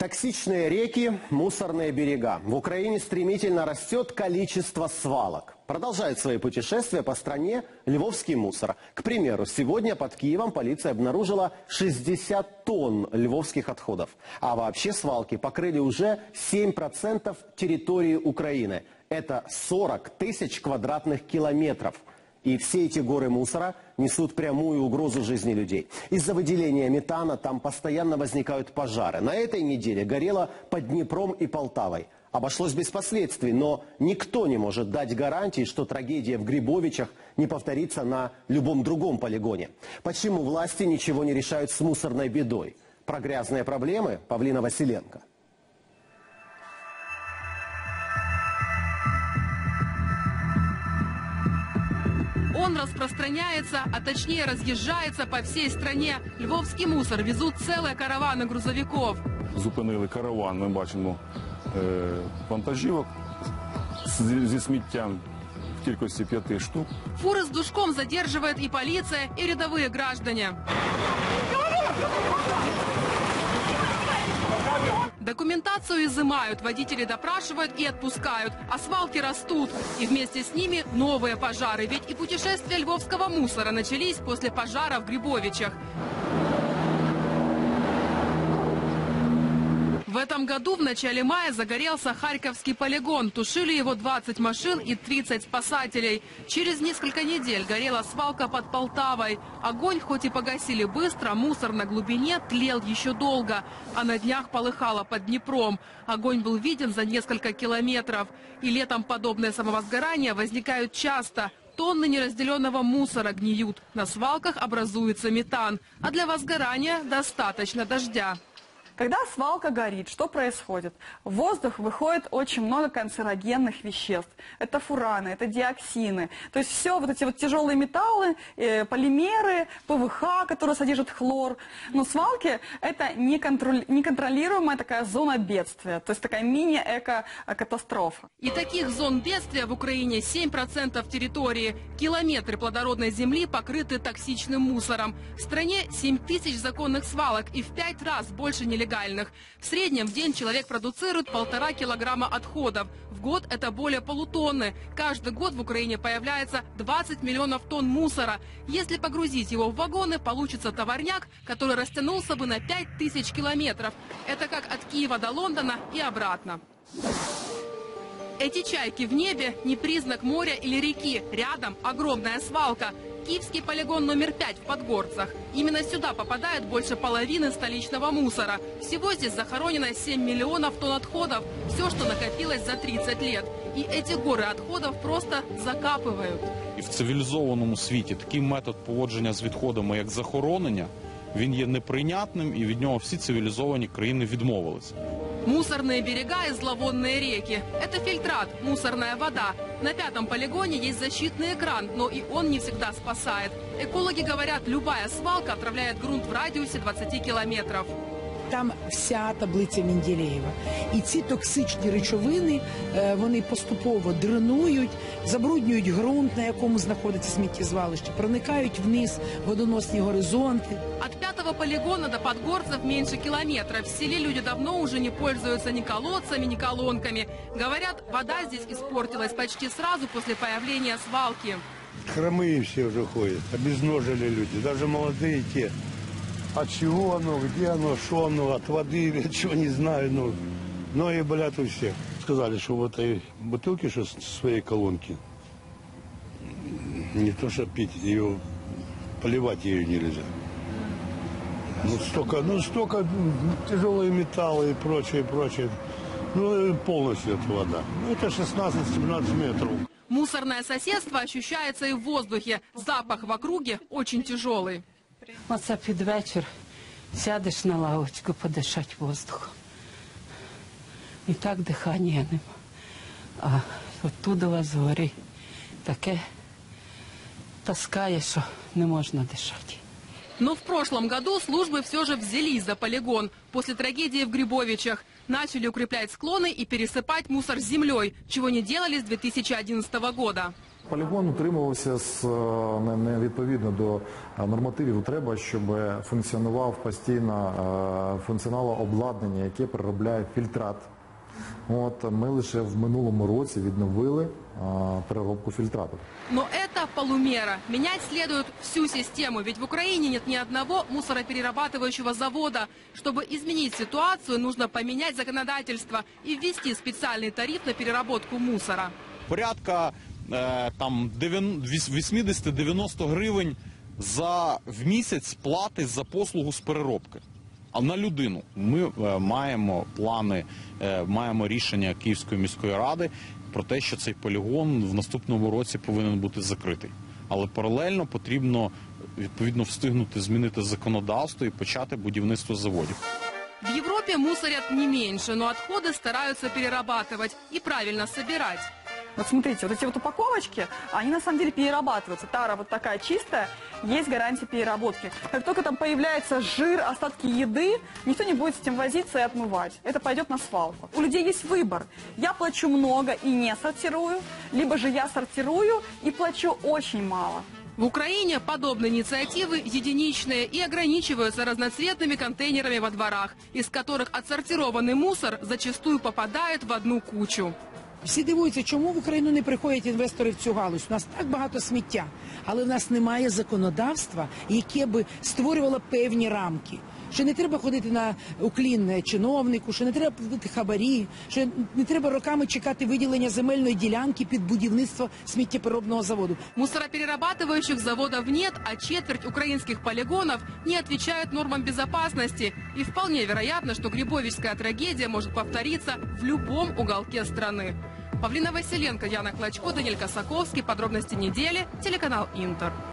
Токсичные реки, мусорные берега. В Украине стремительно растет количество свалок. Продолжает свои путешествия по стране львовский мусор. К примеру, сегодня под Киевом полиция обнаружила 60 тонн львовских отходов. А вообще свалки покрыли уже 7% территории Украины. Это 40 тысяч квадратных километров. И все эти горы мусора несут прямую угрозу жизни людей. Из-за выделения метана там постоянно возникают пожары. На этой неделе горело под Днепром и Полтавой. Обошлось без последствий, но никто не может дать гарантии, что трагедия в Грибовичах не повторится на любом другом полигоне. Почему власти ничего не решают с мусорной бедой? Про грязные проблемы Павлина Василенко. Он распространяется, а точнее разъезжается по всей стране. Львовский мусор везут целые караваны грузовиков. Зупинили караван, мы бачимо вантажівок зі сміттям в кількості 5 штук. Фуры с душком задерживает и полиция, и рядовые граждане. Документацию изымают, водители допрашивают и отпускают, а свалки растут. И вместе с ними новые пожары, ведь и путешествия львовского мусора начались после пожара в Грибовичах. В этом году в начале мая загорелся Харьковский полигон. Тушили его 20 машин и 30 спасателей. Через несколько недель горела свалка под Полтавой. Огонь хоть и погасили быстро, мусор на глубине тлел еще долго. А на днях полыхало под Днепром. Огонь был виден за несколько километров. И летом подобные самовозгорания возникают часто. Тонны неразделенного мусора гниют. На свалках образуется метан. А для возгорания достаточно дождя. Когда свалка горит, что происходит? В воздух выходит очень много канцерогенных веществ. Это фураны, это диоксины. То есть все вот эти вот тяжелые металлы, полимеры, ПВХ, которые содержат хлор. Но свалки – это неконтролируемая такая зона бедствия. То есть такая мини-эко-катастрофа. И таких зон бедствия в Украине 7% территории. Километры плодородной земли покрыты токсичным мусором. В стране 7 тысяч законных свалок и в 5 раз больше нелегальных. В среднем в день человек продуцирует 1,5 килограмма отходов. В год это более полутонны. Каждый год в Украине появляется 20 миллионов тонн мусора. Если погрузить его в вагоны, получится товарняк, который растянулся бы на 5000 километров. Это как от Киева до Лондона и обратно. Эти чайки в небе не признак моря или реки. Рядом огромная свалка. Киевский полигон номер 5 в Подгорцах. Именно сюда попадает больше половины столичного мусора. Всего здесь захоронено 7 миллионов тонн отходов. Все, что накопилось за 30 лет. И эти горы отходов просто закапывают. И в цивилизованном свете такой метод поводження с отходами, как захоронення, він є неприйнятним, і від нього всі цивілізовані країни відмовилися. Мусорные берега и зловонные реки. Это фильтрат, мусорная вода. На 5-м полигоне есть защитный экран, но и он не всегда спасает. Экологи говорят, любая свалка отравляет грунт в радиусе 20 километров. Там вся таблиця Менделєєва. І ці токсичні речовини, вони поступово дренують, забруднюють ґрунт, на якому знаходиться сміттєзвалище, проникають вниз водоносні горизонти. От 5-го полигона до Подгорцев меньше километра. В селе люди давно уже не пользуются ни колодцами, ни колонками. Говорят, вода здесь испортилась почти сразу после появления свалки. Хромые все уже ходят, обезножили люди, даже молодые те. От чего оно, где оно, что оно, от воды, от чего не знаю, но и болят у всех. Сказали, что в этой бутылке, что своей колонки, не то что пить, ее, поливать ее нельзя. Ну столько тяжелые металлы и прочее. Ну полностью это вода. Ну это 16-17 метров. Мусорное соседство ощущается и в воздухе. Запах в округе очень тяжелый. Оце під вечір сядеш на лавочку подишати воздухом. І так дихання нема. А оттуда згори таке таскає, що не можна дишати. Но в прошлом году службы все же взялись за полигон. После трагедии в Грибовичах начали укреплять склоны и пересыпать мусор землей, чего не делали с 2011 года. Полігон утримувався не відповідно до нормативів. Треба, щоб функціонував постійно функціонало обладнання, яке переробляє фільтрат. От, ми лише в минулому році відновили переробку фільтрату. Но это полумера. Менять следует всю систему, ведь в Украине нет ни одного мусороперерабатывающего завода. Чтобы изменить ситуацию, нужно поменять законодательство и ввести специальный тариф на переработку мусора. Порядка 80-90 гривень в місяць плати за послугу з переробки. А на людину ми маємо плани, маємо рішення Київської міської ради про те, що цей полігон в наступному році повинен бути закритий. Але паралельно потрібно відповідно встигнути змінити законодавство і почати будівництво заводів. В Європі мусорять не менше, але відходи стараються перерабатувати і правильно збирати. Вот смотрите, вот эти вот упаковочки, они на самом деле перерабатываются. Тара вот такая чистая, есть гарантия переработки. Как только там появляется жир, остатки еды, никто не будет с этим возиться и отмывать. Это пойдет на свалку. У людей есть выбор. Я плачу много и не сортирую, либо же я сортирую и плачу очень мало. В Украине подобные инициативы единичные и ограничиваются разноцветными контейнерами во дворах, из которых отсортированный мусор зачастую попадает в одну кучу. Всі дивуються, чому в Україну не приходять інвестори в цю галузь. У нас так багато сміття, але в нас немає законодавства, яке би створювало певні рамки. Що не треба ходити на уклін чиновнику, що не треба платити хабарі, що не треба роками чекати виділення земельної ділянки під будівництво сміттєпереробного заводу. Мусороперерабатывающих заводов нет, а четверть украинских полигонов не отвечает нормам безопасности. И вполне вероятно, что грибовичская трагедия может повториться в любом уголке страны. Павлина Василенко, Яна Клочко, Даниил Косаковский. Подробности недели. Телеканал Интер.